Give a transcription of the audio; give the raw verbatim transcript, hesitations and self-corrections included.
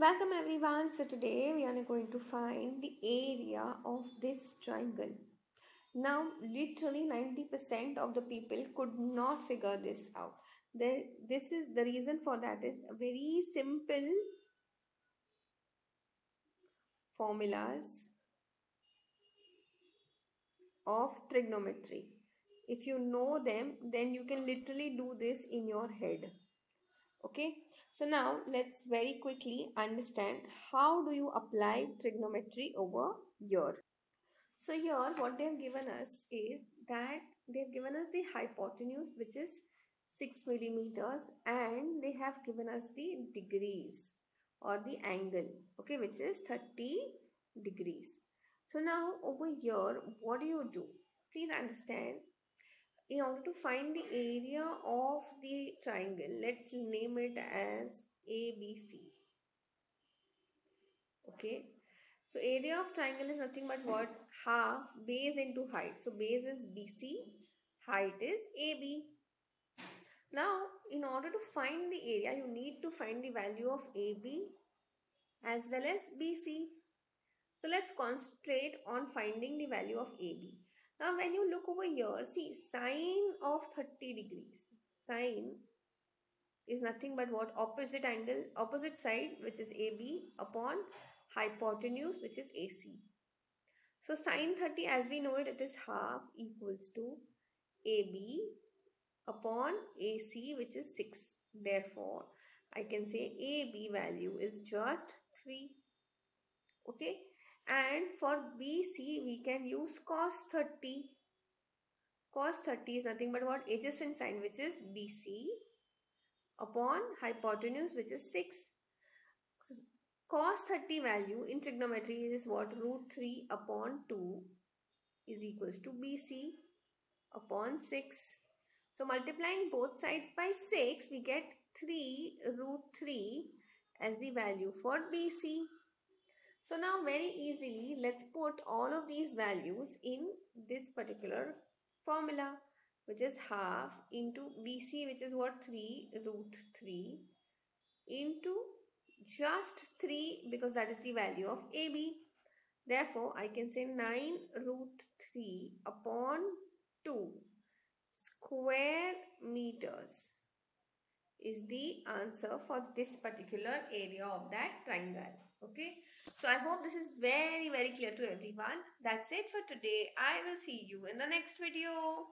Welcome everyone. So today we are going to find the area of this triangle. Now literally ninety percent of the people could not figure this out. This is the reason for that is very simple formulas of trigonometry. If you know them, then you can literally do this in your head. Okay, so now let's very quickly understand how do you apply trigonometry over here. So here what they have given us is that they have given us the hypotenuse, which is six millimeters, and they have given us the degrees or the angle, okay, which is thirty degrees. So now over here, what do you do? Please understand, in order to find the area of the triangle, let's name it as A B C. Okay, so area of triangle is nothing but what? Half base into height. So base is B C, height is A B. Now in order to find the area, you need to find the value of A B as well as B C. So let's concentrate on finding the value of A B. Now when you look over here, see sine of thirty degrees. Sine is nothing but what? Opposite angle, opposite side, which is A B, upon hypotenuse, which is A C. So sine thirty, as we know it, it is half, equals to A B upon A C, which is six. Therefore, I can say A B value is just three. Okay, and for B C we can use cos thirty. Cos thirty is nothing but what? Adjacent sine, which is B C, upon hypotenuse, which is six. Cos thirty value in trigonometry is what? Root three upon two is equals to B C upon six. So multiplying both sides by six, we get three root three as the value for B C. So now very easily, let's put all of these values in this particular formula, which is half into B C, which is what? three root three into just three, because that is the value of A B. Therefore, I can say nine root three upon two square meters is the answer for this particular area of that triangle. Okay, so I hope this is very very clear to everyone. That's it for today. I will see you in the next video.